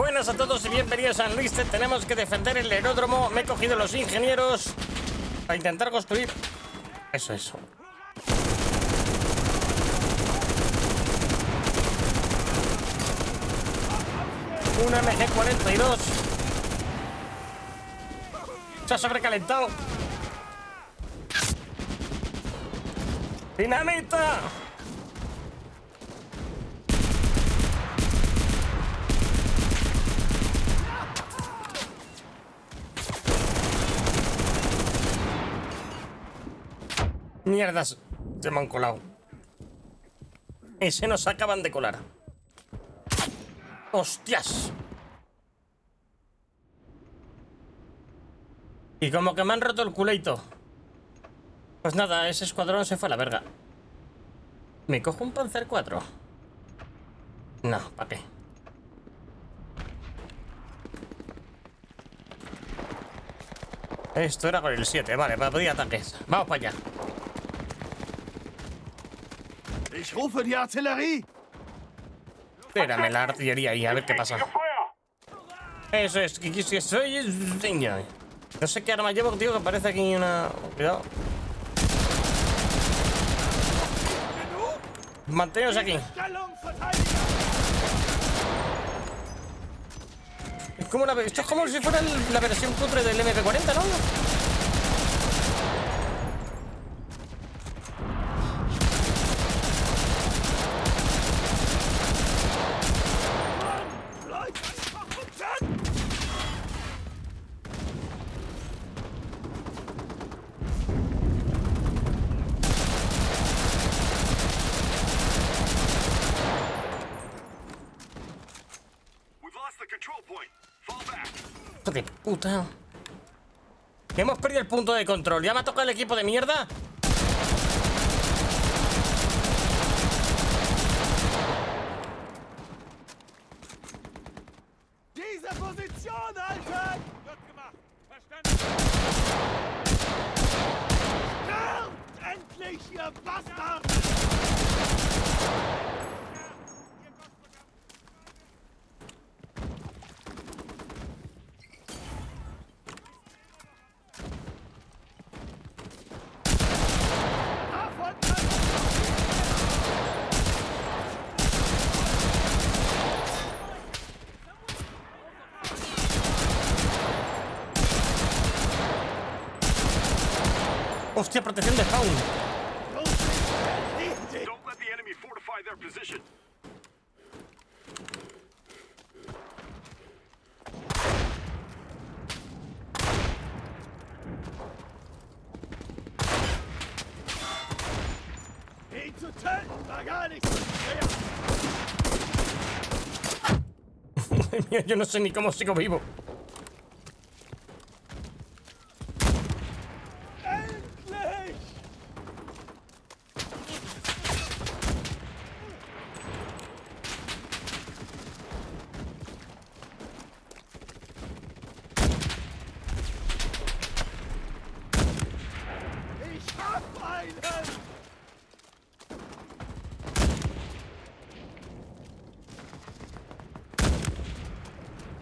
Buenas a todos y bienvenidos a Enlisted. Tenemos que defender el aeródromo. Me he cogido los ingenieros para intentar construir. Eso. Una MG-42. Se ha sobrecalentado. ¡Dinamita! Mierdas, se me han colado. Y se nos acaban de colar. ¡Hostias! Y como que me han roto el culeito. Pues nada, ese escuadrón se fue a la verga. ¿Me cojo un Panzer 4? No, ¿para qué? Esto era con el 7, vale, para pedir ataques. Vamos para allá. Ich rufe die Artillerie. Espérame la artillería y a ver qué pasa. Eso es, que soy un niño. No sé qué arma llevo, tío, que parece aquí una... Cuidado. Manteneos aquí. Es como una... Esto es como si fuera la versión cutre del MP40, ¿no? De puta. Hemos perdido el punto de control. Ya me ha tocado el equipo de mierda. Hostia, protección de spawn. Yo no sé ni cómo sigo vivo.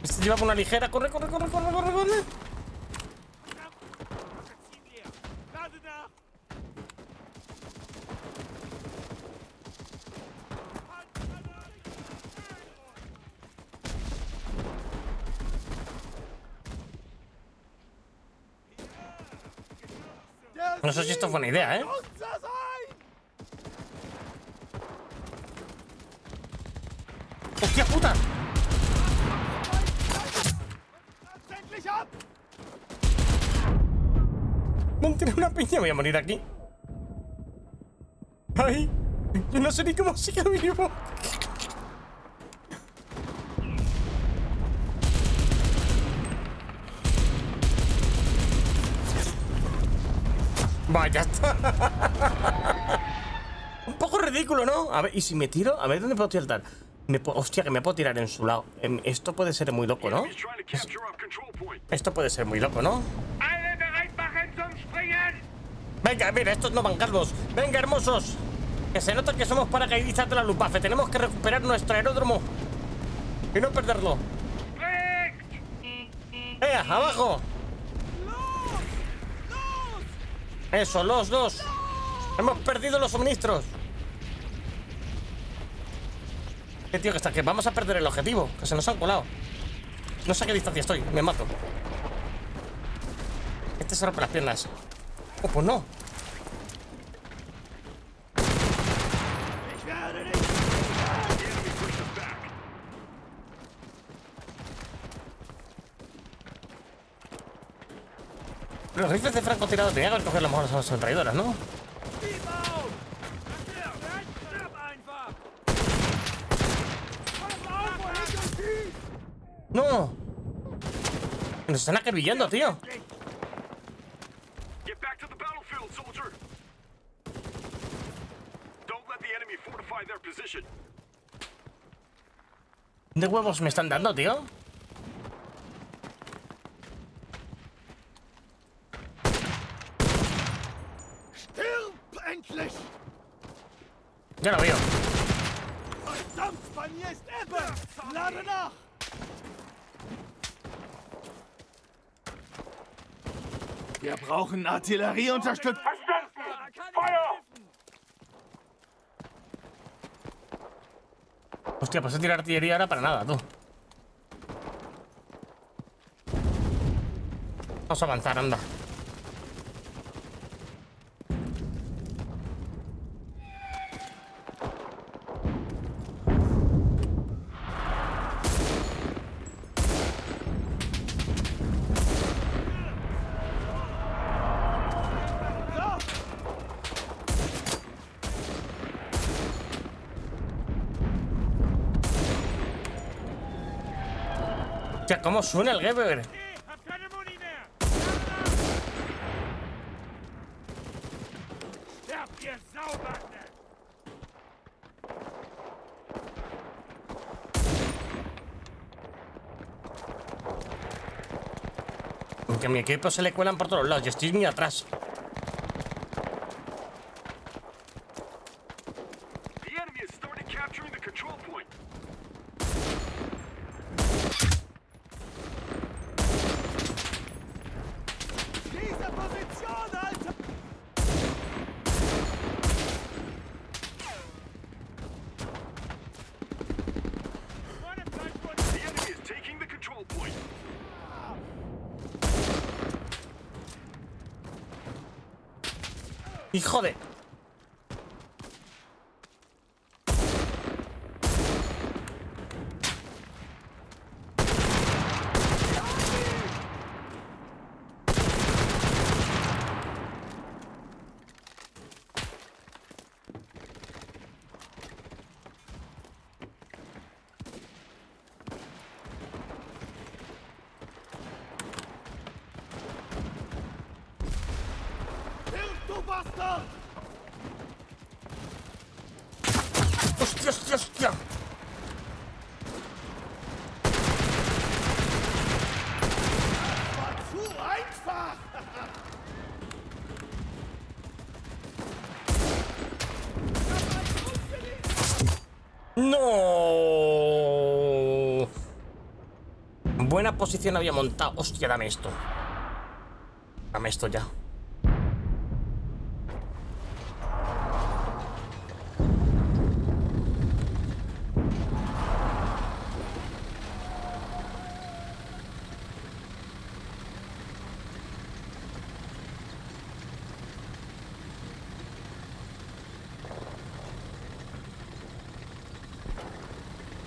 Este lleva una ligera. Corre. No sé si esto fue una idea, ¿eh? ¡Hostia puta! No tiene una piña, voy a morir aquí. Ay, yo no sé ni cómo sigue vivo. Vaya, está. Un poco ridículo, ¿no? A ver, y si me tiro, a ver dónde puedo tirar. Hostia, que me puedo tirar en su lado. Esto puede ser muy loco, ¿no? Esto puede ser muy loco, ¿no? Venga, mira, estos no van calvos. Venga, hermosos. Que se nota que somos paracaidistas de la Luftwaffe. Tenemos que recuperar nuestro aeródromo y no perderlo. Abajo. Eso, los dos. Hemos perdido los suministros. Tío, que está, que vamos a perder el objetivo, que se nos han colado. No sé a qué distancia estoy, me mato. Este se rompe las piernas. Oh, pues no. Los rifles de francotirado tenía que coger las mejores sonreidoras, ¿no? ¡No! Nos están acribillando, tío. ¿De huevos me están dando, tío? Ya lo veo. Wir brauchen Artillerieunterstützung. Hostia, pues a tirar artillería ahora para nada, tú. Vamos a avanzar, anda. ¿Cómo suena el Geber? Aunque a mi equipo se le cuelan por todos lados, yo estoy ni atrás. ¡Hijo de! ¡Hostia, hostia, hostia! ¡No! Buena posición había montado. Hostia, dame esto. Dame esto ya.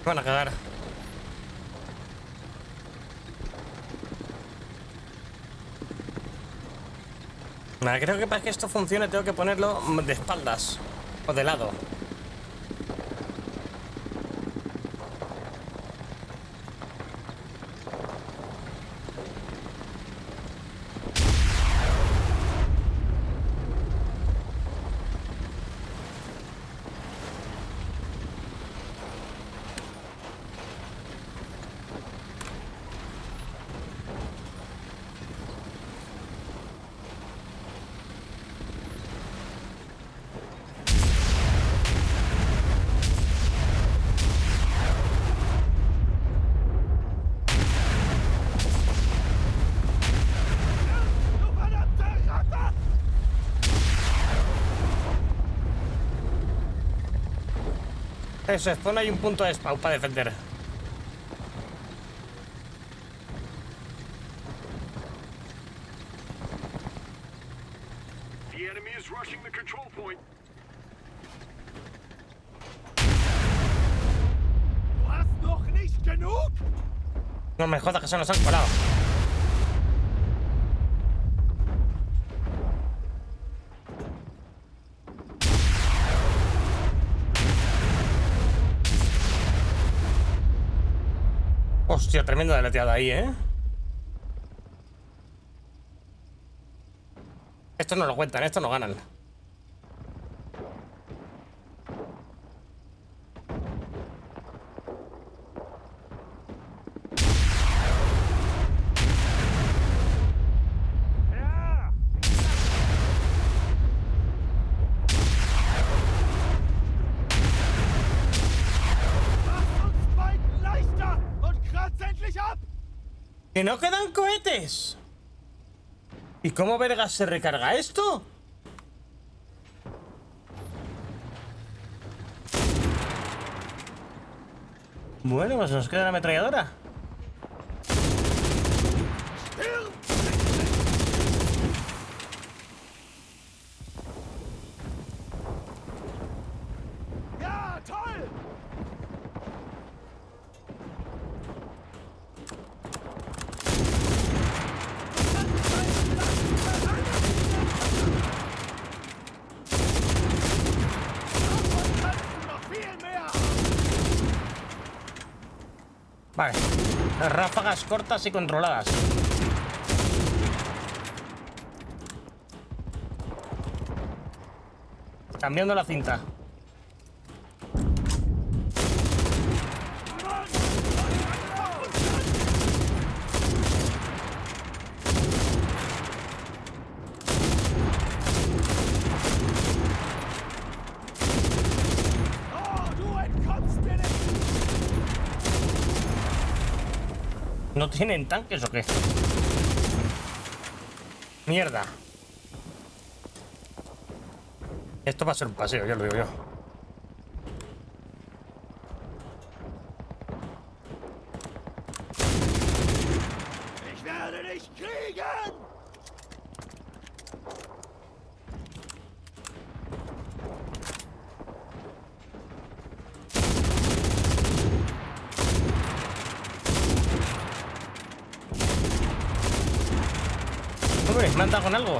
Van a cagar. Nada, creo que para que esto funcione tengo que ponerlo de espaldas o de lado. Eso es, pon ahí un punto de spawn para defender. No me jodas que se nos han colado. Hostia, tremenda deleteada ahí, ¿eh? Esto no lo cuentan, esto no ganan. ¡Que no quedan cohetes! ¿Y cómo vergas se recarga esto? Bueno, pues nos queda la ametralladora. Vale, ráfagas cortas y controladas. Cambiando la cinta. ¿No tienen tanques o qué? Mierda. Esto va a ser un paseo, ya lo digo yo. ¿Me han dado con algo?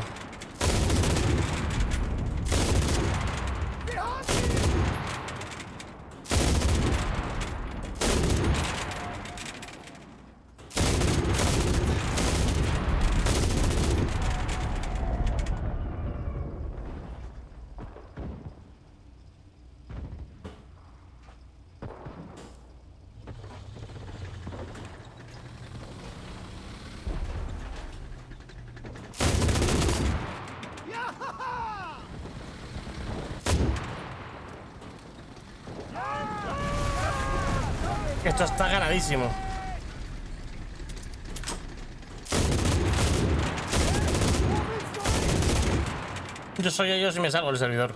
Esto está ganadísimo. Yo soy ellos y me salgo del servidor.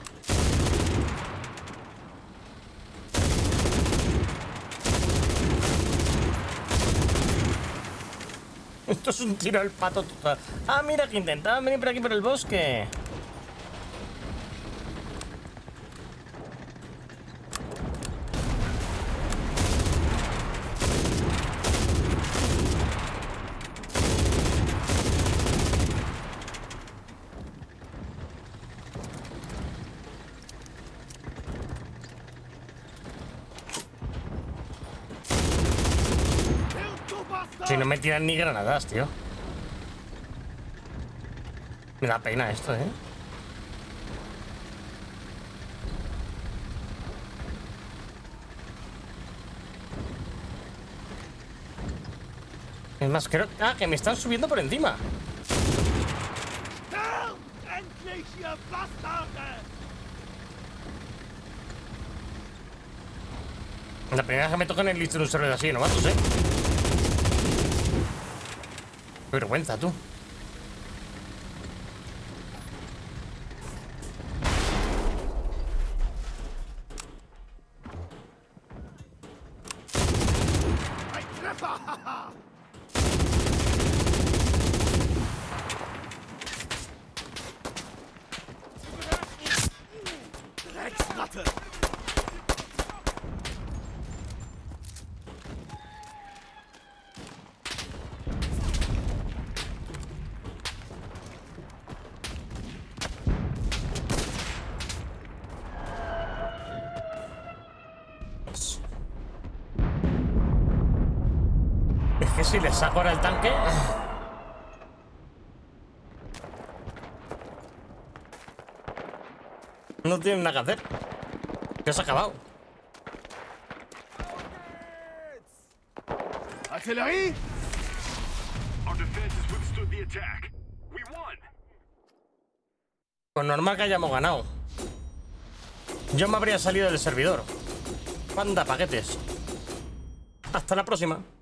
Esto es un tiro al pato total. Ah, mira que intentaban venir por aquí por el bosque. Si no me tiran ni granadas, tío. Me da pena esto, ¿eh? Es más, creo... Ah, que me están subiendo por encima. La primera vez que me tocan el listo de un servidor así, nomás, ¿eh? ¡Qué vergüenza, tú! Drecksratte! Es que si les saco ahora el tanque... No tienen nada que hacer. Ya se ha acabado. Artillery. Pues normal que hayamos ganado. Yo me habría salido del servidor. Manda paquetes. Hasta la próxima.